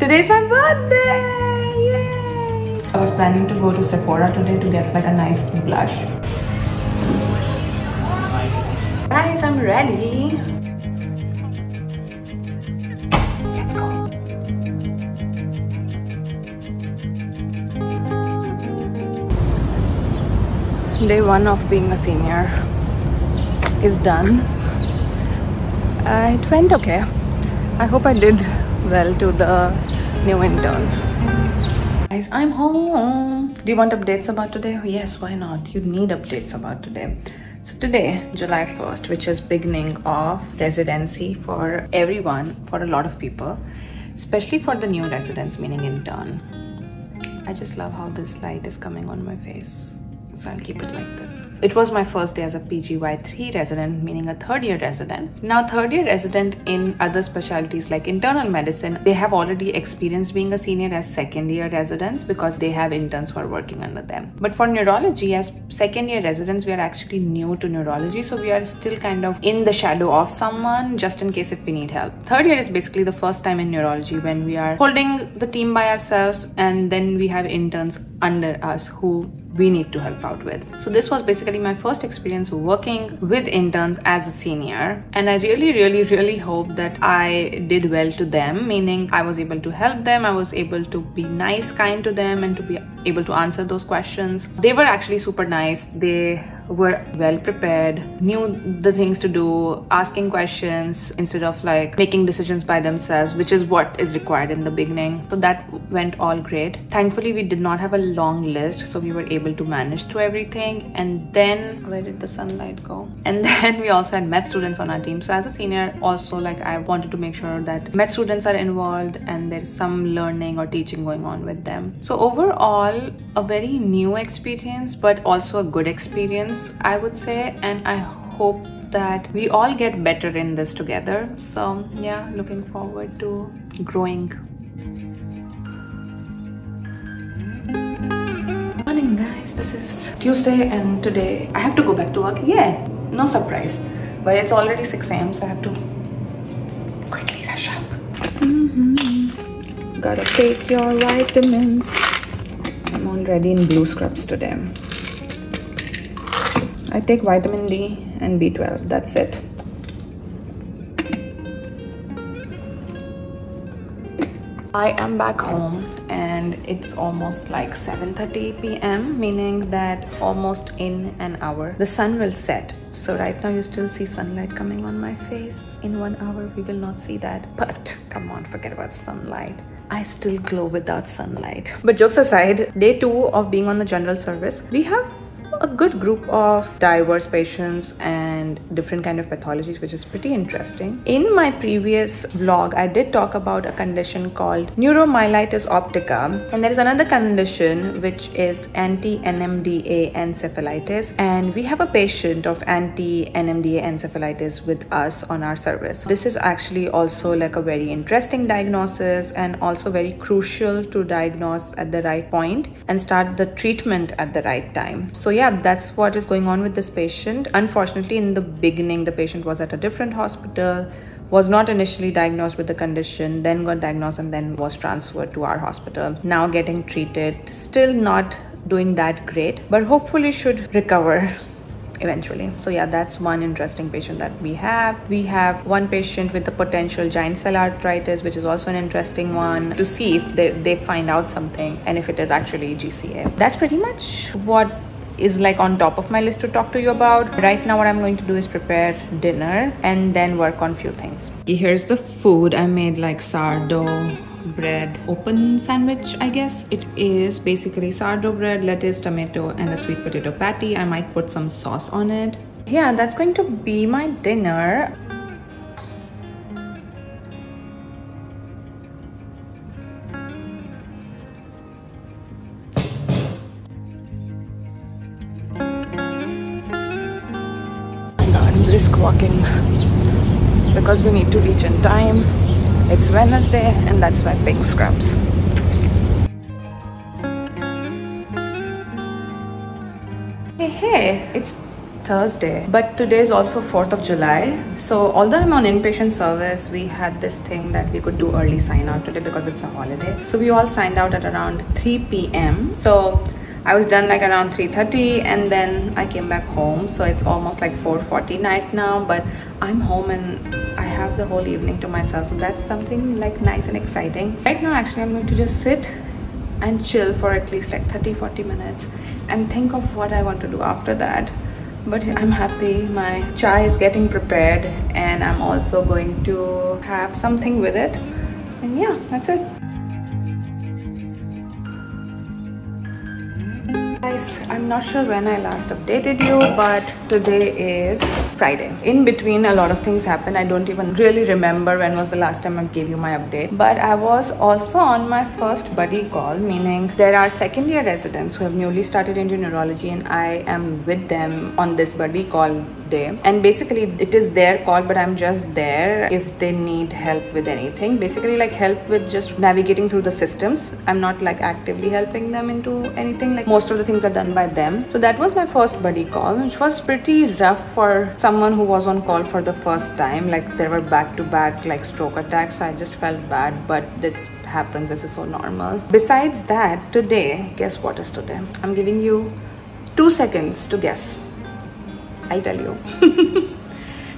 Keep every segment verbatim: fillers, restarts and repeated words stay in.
Today's my birthday! Yay! I was planning to go to Sephora today to get like a nice blush. Guys, I'm ready! Let's go! Day one of being a senior is done. Uh, it went okay. I hope I did well to the new interns. Guys, I'm home. Do you want updates about today? Yes, why not? You need updates about today. So today, July first, which is beginning of residency for everyone, for a lot of people, especially for the new residents, meaning intern. I just love how this light is coming on my face. So I'll keep it like this. It was my first day as a P G Y three resident, meaning a third year resident. Now third year resident in other specialties like internal medicine, they have already experienced being a senior as second year residents because they have interns who are working under them. But for neurology, as second year residents, we are actually new to neurology. So we are still kind of in the shadow of someone just in case if we need help. Third year is basically the first time in neurology when we are holding the team by ourselves and then we have interns under us who we need to help out with. So this was basically my first experience working with interns as a senior, and I really really really hope that I did well to them, meaning I was able to help them, I was able to be nice, kind to them, and to be able to answer those questions. They were actually super nice. They were well prepared, knew the things to do, asking questions instead of like making decisions by themselves, which is what is required in the beginning. So that went all great. Thankfully, we did not have a long list, so we were able to manage through everything. And then, where did the sunlight go? And then we also had med students on our team. So as a senior, also like I wanted to make sure that med students are involved and there's some learning or teaching going on with them. So overall, a very new experience, but also a good experience, I would say, and I hope that we all get better in this together. So yeah, looking forward to growing. Morning guys, this is Tuesday and today I have to go back to work. Yeah, no surprise, but it's already six A M so I have to quickly rush up. Mm-hmm. Gotta take your vitamins. I'm already in blue scrubs today. I take vitamin D and B twelve, that's it. I am back home and it's almost like seven thirty P M, meaning that almost in an hour the sun will set. So right now you still see sunlight coming on my face. In one hour we will not see that, but come on, forget about sunlight. I still glow without sunlight. But jokes aside, day two of being on the general service, we have a good group of diverse patients and different kind of pathologies, which is pretty interesting. In my previous vlog, I did talk about a condition called neuromyelitis optica, and there is another condition which is anti N M D A encephalitis, and we have a patient of anti N M D A encephalitis with us on our service. This is actually also like a very interesting diagnosis and also very crucial to diagnose at the right point and start the treatment at the right time. So yeah, that's what is going on with this patient. Unfortunately, in the beginning, the patient was at a different hospital, was not initially diagnosed with the condition, then got diagnosed and then was transferred to our hospital. Now getting treated, still not doing that great, but hopefully should recover eventually. So yeah, that's one interesting patient that we have. We have one patient with the potential giant cell arteritis, which is also an interesting one to see if they, they find out something and if it is actually G C A. That's pretty much what is like on top of my list to talk to you about. Right now what I'm going to do is prepare dinner and then work on few things. Here's the food. I made like sourdough bread open sandwich, I guess. It is basically sourdough bread, lettuce, tomato and a sweet potato patty. I might put some sauce on it. Yeah, that's going to be my dinner. Brisk walking because we need to reach in time. It's Wednesday and that's my pink scrubs. Hey, hey, it's Thursday, but today is also fourth of July. So although I'm on inpatient service, we had this thing that we could do early sign out today because it's a holiday. So we all signed out at around three P M So I was done like around three thirty and then I came back home. So it's almost like four forty night now, but I'm home and I have the whole evening to myself. So that's something like nice and exciting. Right now, actually, I'm going to just sit and chill for at least like thirty forty minutes and think of what I want to do after that. But I'm happy my chai is getting prepared and I'm also going to have something with it. And yeah, that's it. Guys, I'm not sure when I last updated you, but today is Friday. In between, a lot of things happened. I don't even really remember when was the last time I gave you my update. But I was also on my first buddy call, meaning there are second year residents who have newly started into neurology and I am with them on this buddy call day. And basically it is their call, but I'm just there if they need help with anything. Basically like help with just navigating through the systems. I'm not like actively helping them into anything, like most of the things are done by them. So that was my first buddy call, which was pretty rough for someone who was on call for the first time. Like there were back to back like stroke attacks. So I just felt bad, but this happens. This is so normal. Besides that, today, guess what is today? I'm giving you two seconds to guess. I'll tell you.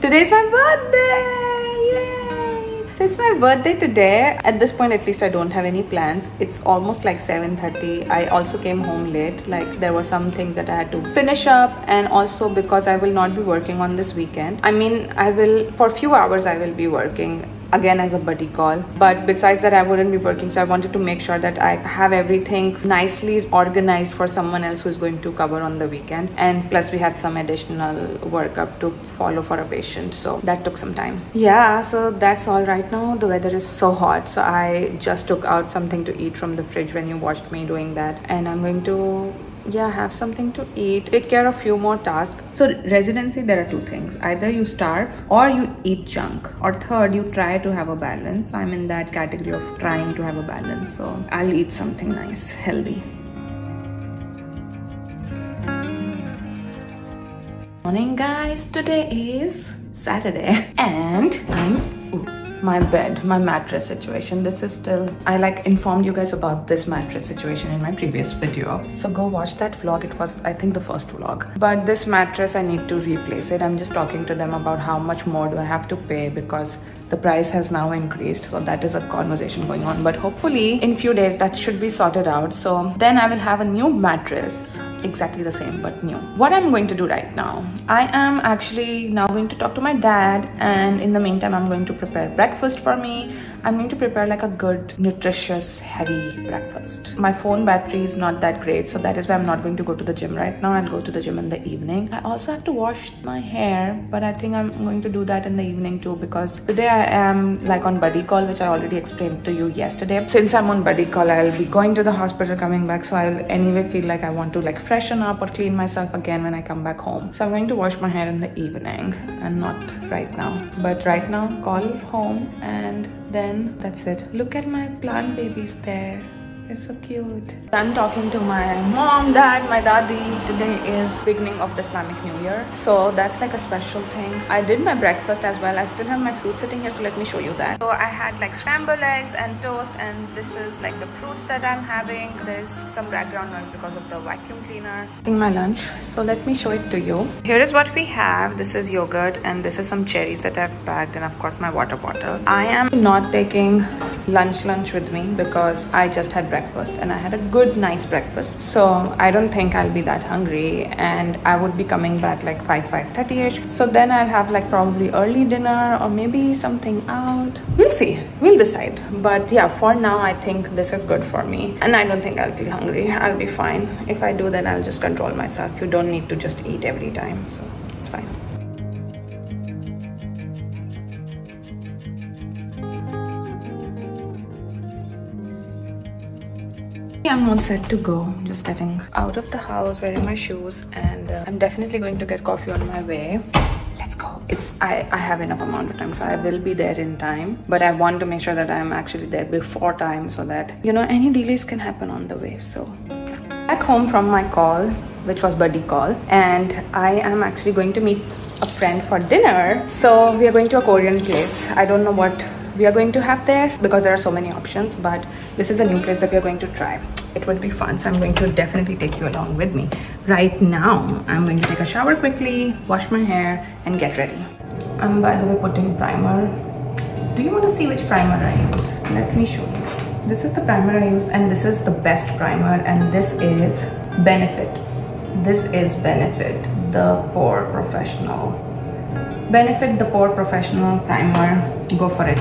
Today's my birthday! Yay! So it's my birthday today. At this point, at least I don't have any plans. It's almost like seven thirty. I also came home late. Like there were some things that I had to finish up, and also because I will not be working on this weekend. I mean, I will, for a few hours, I will be working. Again as a buddy call, but besides that I wouldn't be working, so I wanted to make sure that I have everything nicely organized for someone else who's going to cover on the weekend. And plus we had some additional workup to follow for a patient, so that took some time. Yeah, so that's all. Right now the weather is so hot, so I just took out something to eat from the fridge when you watched me doing that, and I'm going to yeah have something to eat, take care of few more tasks. So residency, there are two things: either you starve or you eat junk, or third, you try to have a balance. So I'm in that category of trying to have a balance, so I'll eat something nice, healthy. Morning guys, today is Saturday and I'm my bed, my mattress situation. This is still, I like informed you guys about this mattress situation in my previous video. So go watch that vlog. It was, I think, the first vlog. But this mattress, I need to replace it. I'm just talking to them about how much more do I have to pay because the price has now increased. So that is a conversation going on. But hopefully in few days that should be sorted out. So then I will have a new mattress. Exactly the same, but new. What I'm going to do right now, I am actually now going to talk to my dad, and in the meantime I'm going to prepare breakfast for me. I'm going to prepare like a good, nutritious, heavy breakfast. My phone battery is not that great, so that is why I'm not going to go to the gym right now. I'll go to the gym in the evening. I also have to wash my hair, but I think I'm going to do that in the evening too, because today I am like on buddy call, which I already explained to you yesterday. Since I'm on buddy call, I'll be going to the hospital, coming back, so I'll anyway feel like I want to like freshen up or clean myself again when I come back home. So I'm going to wash my hair in the evening and not right now. But right now, call home and then that's it. Look at my plant babies there. It's so cute. I'm talking to my mom, dad, my dadi. Today is beginning of the Islamic New Year, so that's like a special thing. I did my breakfast as well. I still have my fruit sitting here, so let me show you that. So I had like scrambled eggs and toast, and this is like the fruits that I'm having. There's some background noise because of the vacuum cleaner. Eating my lunch, so let me show it to you. Here is what we have. This is yogurt and this is some cherries that I've packed, and of course my water bottle. I am not taking lunch lunch with me because I just had breakfast. Breakfast, and I had a good nice breakfast, so I don't think I'll be that hungry, and I would be coming back like five, five thirty-ish. So then I'll have like probably early dinner or maybe something out. We'll see, we'll decide. But yeah, for now I think this is good for me, and I don't think I'll feel hungry. I'll be fine. If I do, then I'll just control myself. You don't need to just eat every time, so it's fine. I'm all set to go. Just getting out of the house, wearing my shoes, and uh, I'm definitely going to get coffee on my way. Let's go. It's I, I have enough amount of time, so I will be there in time, but I want to make sure that I'm actually there before time so that, you know, any delays can happen on the way. So Back home from my call, which was buddy call, and I am actually going to meet a friend for dinner. So we are going to a Korean place. I don't know what we are going to have there because there are so many options, but this is a new place that we are going to try. It will be fun, so I'm going to definitely take you along with me. Right now, I'm going to take a shower quickly, wash my hair, and get ready. I'm by the way putting primer. Do you want to see which primer I use? Let me show you. This is the primer I use, and this is the best primer, and this is Benefit. This is Benefit, the Pore Professional. Benefit, the Pore Professional primer. Go for it.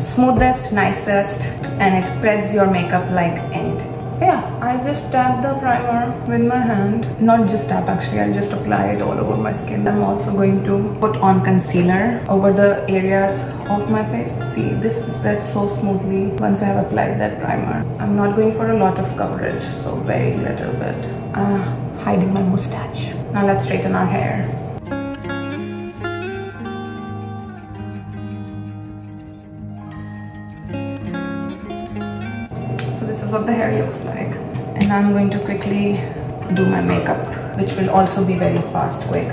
Smoothest, nicest, and it spreads your makeup like anything. Yeah, I just tap the primer with my hand. Not just tap, actually, I'll just apply it all over my skin. I'm also going to put on concealer over the areas of my face. See, this spreads so smoothly once I have applied that primer. I'm not going for a lot of coverage, so very little bit. Uh, hiding my mustache. Now let's straighten our hair. What the hair looks like, and I'm going to quickly do my makeup, which will also be very fast quick.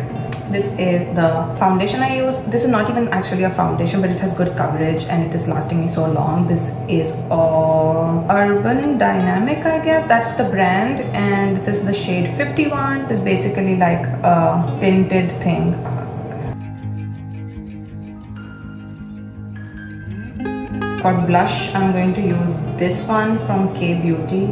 This is the foundation I use. This is not even actually a foundation, but it has good coverage and it is lasting me so long. This is all Urban Dynamic, I guess that's the brand, and this is the shade fifty-one. It's basically like a tinted thing. For blush, I'm going to use this one from K-Beauty.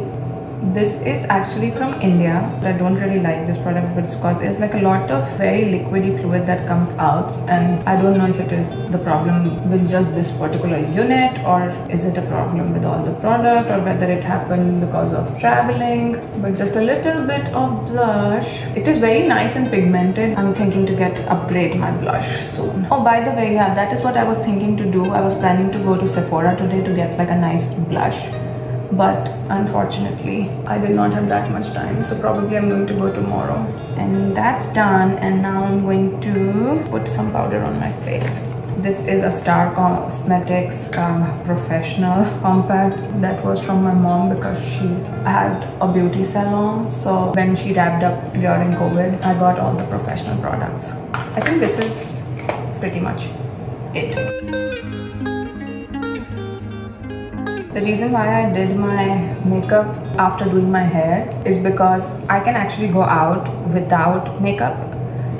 This is actually from India, but I don't really like this product, but it's because it's like a lot of very liquidy fluid that comes out, and I don't know if it is the problem with just this particular unit, or is it a problem with all the product, or whether it happened because of traveling. But just a little bit of blush. It is very nice and pigmented. I'm thinking to get upgrade my blush soon. Oh, by the way, yeah, that is what I was thinking to do. I was planning to go to Sephora today to get like a nice blush, but unfortunately I did not have that much time, so probably I'm going to go tomorrow. And that's done, and now I'm going to put some powder on my face. This is a Star Cosmetics um, Professional Compact that was from my mom, because she had a beauty salon, so when she wrapped up during COVID, I got all the professional products. I think this is pretty much it. The reason why I did my makeup after doing my hair is because I can actually go out without makeup,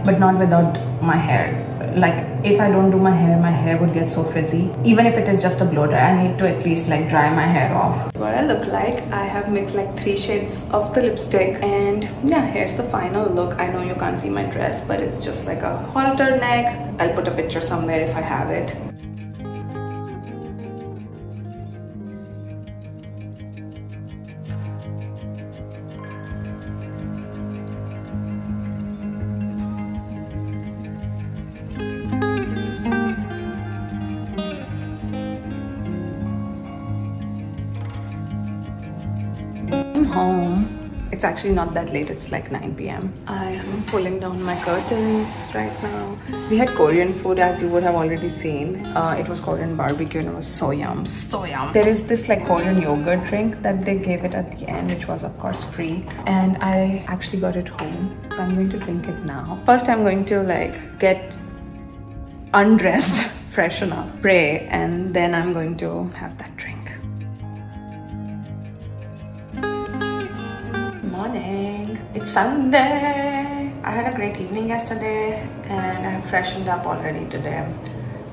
but not without my hair. Like if I don't do my hair, my hair would get so frizzy. Even if it is just a blow dry, I need to at least like dry my hair off. That's what I look like. I have mixed like three shades of the lipstick, and yeah, here's the final look. I know you can't see my dress, but it's just like a halter neck. I'll put a picture somewhere if I have it. Home. It's actually not that late, it's like nine p m I am pulling down my curtains right now. We had Korean food, as you would have already seen. Uh, it was Korean barbecue, and it was so yum. So yum. There is this like Korean yogurt drink that they gave it at the end, which was of course free, and I actually got it home, so I'm going to drink it now. First I'm going to like get undressed, freshen up, pray, and then I'm going to have that drink. Morning. It's Sunday. I had a great evening yesterday, and I'm freshened up already today.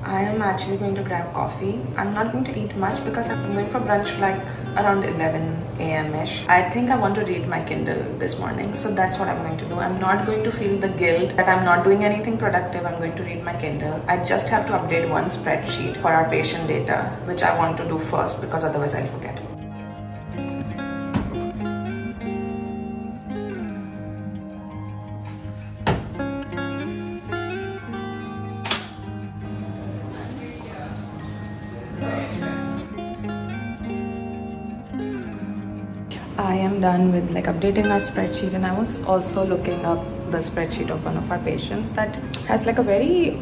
I am actually going to grab coffee. I'm not going to eat much because I'm going for brunch like around eleven a m ish. I think I want to read my Kindle this morning, so that's what I'm going to do. I'm not going to feel the guilt that I'm not doing anything productive. I'm going to read my Kindle. I just have to update one spreadsheet for our patient data, which I want to do first because otherwise I'll forget. I am done with like updating our spreadsheet, and I was also looking up the spreadsheet of one of our patients that has like a very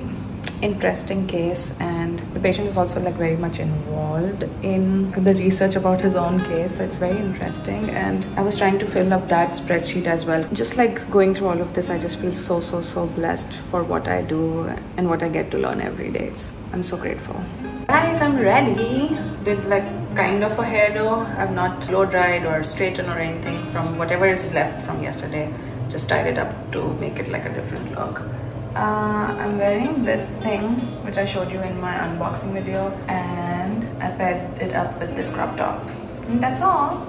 interesting case, and the patient is also like very much involved in the research about his own case, so it's very interesting. And I was trying to fill up that spreadsheet as well. Just like going through all of this, I just feel so so so blessed for what I do and what I get to learn every day. It's, I'm so grateful. Guys, I'm ready. Did like kind of a hairdo. I've not blow dried or straightened or anything from whatever is left from yesterday. Just tied it up to make it like a different look. Uh, I'm wearing this thing which I showed you in my unboxing video, and I paired it up with this crop top. And that's all.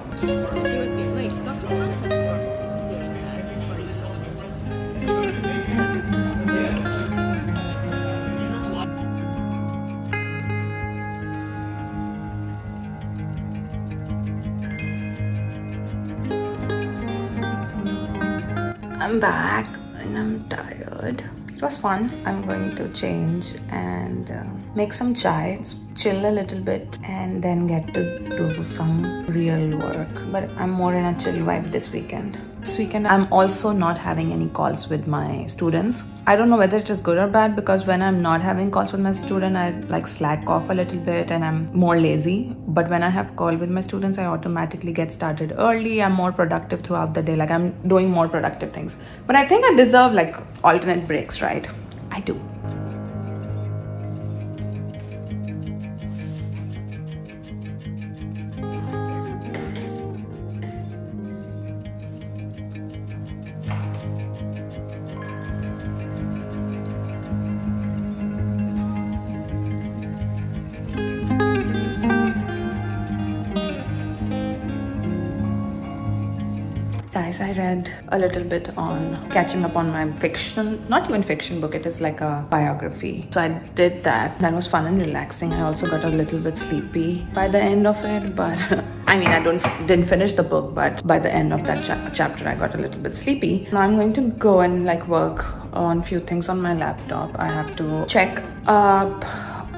I'm back and I'm tired. It was fun. I'm going to change and uh, make some chai, chill a little bit, and then get to do some real work. But I'm more in a chill vibe this weekend. This weekend, I'm also not having any calls with my students. I don't know whether it is good or bad, because when I'm not having calls with my student, I like slack off a little bit and I'm more lazy. But when I have call with my students, I automatically get started early. I'm more productive throughout the day. Like I'm doing more productive things. But I think I deserve like alternate breaks, right? Right. I do. I read a little bit on catching up on my fiction, not even fiction book, it is like a biography. So I did that. That was fun and relaxing. I also got a little bit sleepy by the end of it, but I mean, I don't didn't finish the book, but by the end of that cha chapter, I got a little bit sleepy. Now I'm going to go and like work on few things on my laptop. I have to check up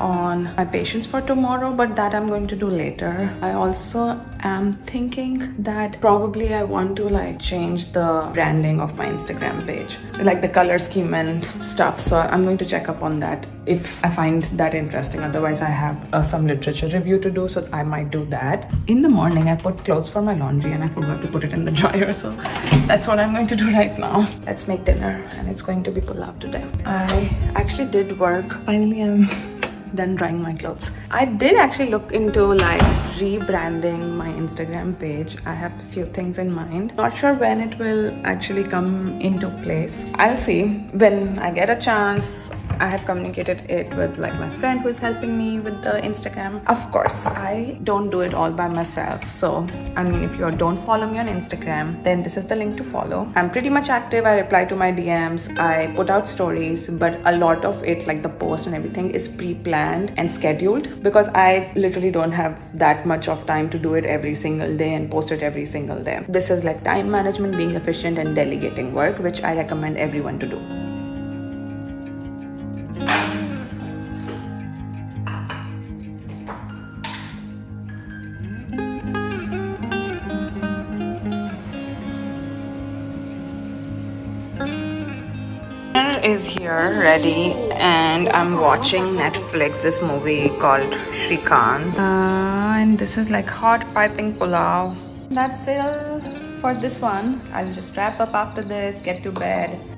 on my patients for tomorrow, but that I'm going to do later. I also am thinking that probably I want to like change the branding of my Instagram page, like the color scheme and stuff. So I'm going to check up on that if I find that interesting. Otherwise, I have uh, some literature review to do, so I might do that. In the morning, I put clothes for my laundry and I forgot to put it in the dryer, so that's what I'm going to do right now. Let's make dinner, and it's going to be pulao today. I actually did work. Finally, I'm done drying my clothes. I did actually look into like rebranding my Instagram page. I have a few things in mind. Not sure when it will actually come into place. I'll see when I get a chance. I have communicated it with like my friend who is helping me with the Instagram. Of course, I don't do it all by myself. So, I mean, if you don't follow me on Instagram, then this is the link to follow. I'm pretty much active. I reply to my D Ms. I put out stories, but a lot of it, like the post and everything, is pre-planned and scheduled, because I literally don't have that much of time to do it every single day and post it every single day. This is like time management, being efficient, and delegating work, which I recommend everyone to do. Is here ready, and I'm watching Netflix this movie called Shrikant, uh, and this is like hot piping pulao. That's it for this one. I'll just wrap up after this, get to bed,